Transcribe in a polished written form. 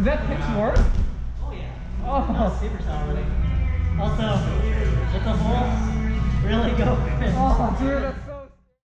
Does that pitch work? Oh yeah. Oh, super solid. Also, hit the hole. Really go. Oh, dude.